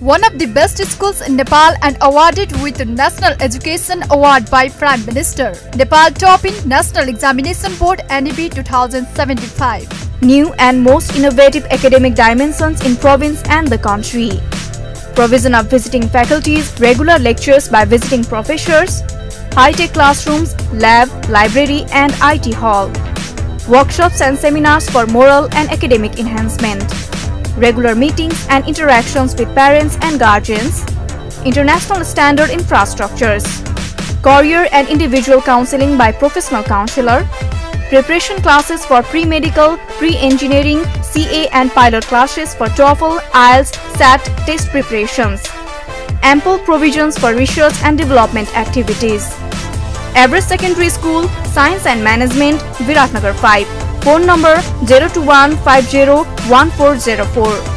One of the best schools in Nepal and awarded with the National Education Award by Prime Minister. Nepal topping National Examination Board NEB 2075. New and most innovative academic dimensions in province and the country. Provision of visiting faculties, regular lectures by visiting professors, high-tech classrooms, lab, library and IT hall. Workshops and seminars for moral and academic enhancement. Regular meetings and interactions with parents and guardians, international standard infrastructures, career and individual counseling by professional counselor, preparation classes for pre-medical, pre-engineering, CA and pilot classes for TOEFL, IELTS, SAT test preparations, ample provisions for research and development activities. Everest Secondary School, Science and Management, Biratnagar 5. Phone number 021501404.